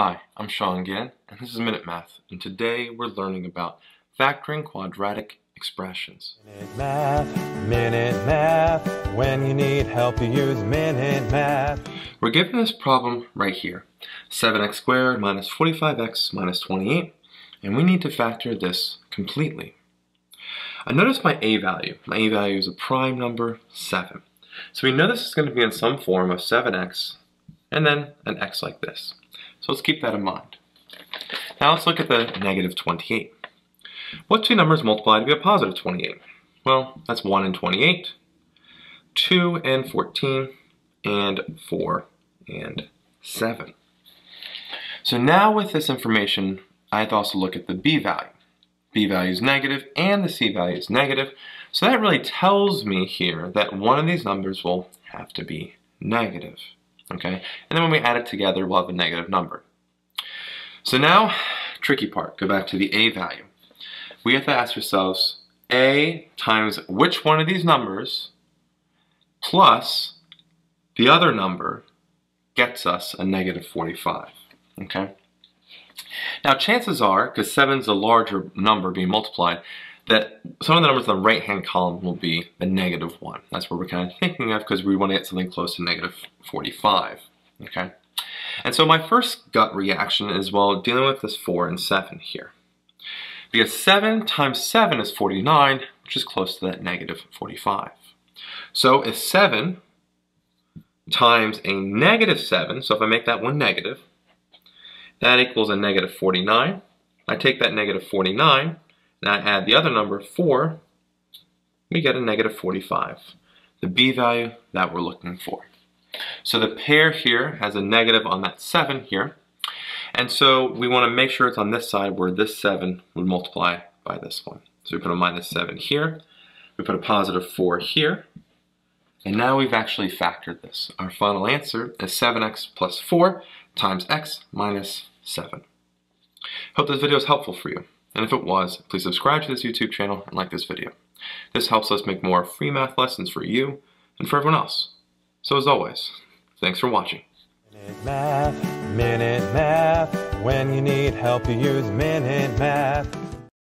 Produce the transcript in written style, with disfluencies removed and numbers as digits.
Hi, I'm Sean again, and this is Minute Math, and today we're learning about factoring quadratic expressions. Minute Math, when you need help you use Minute Math. We're given this problem right here, 7x squared minus 45x minus 28, and we need to factor this completely. I notice my a value. My a value is a prime number, 7. So we know this is going to be in some form of 7x, and then an x like this. So let's keep that in mind. Now let's look at the negative 28. What two numbers multiply to be a positive 28? Well, that's 1 and 28, 2 and 14, and 4 and 7. So now with this information, I'd also look at the b value. B value is negative and the c value is negative. So that really tells me here that one of these numbers will have to be negative. Okay, and then when we add it together, we'll have a negative number. So now, tricky part, go back to the a value. We have to ask ourselves, a times which one of these numbers plus the other number gets us a negative 45, okay? Now chances are, because 7's a larger number being multiplied, that some of the numbers in the right-hand column will be a negative 1. That's what we're kind of thinking of because we want to get something close to negative 45, okay? And so my first gut reaction is, well, dealing with this 4 and 7 here. Because 7 times 7 is 49, which is close to that negative 45. So if 7 times a negative 7, so if I make that one negative, that equals a negative 49. I take that negative 49, now I add the other number, 4, we get a negative 45, the b value that we're looking for. So the pair here has a negative on that 7 here, and so we want to make sure it's on this side where this 7 would multiply by this one. So we put a minus 7 here, we put a positive 4 here, and now we've actually factored this. Our final answer is 7x plus 4 times x minus 7. Hope this video is helpful for you. And if it was, please subscribe to this YouTube channel and like this video. This helps us make more free math lessons for you and for everyone else. So as always, thanks for watching. Minute Math, when you need help you use Minute Math.